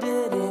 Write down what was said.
did it.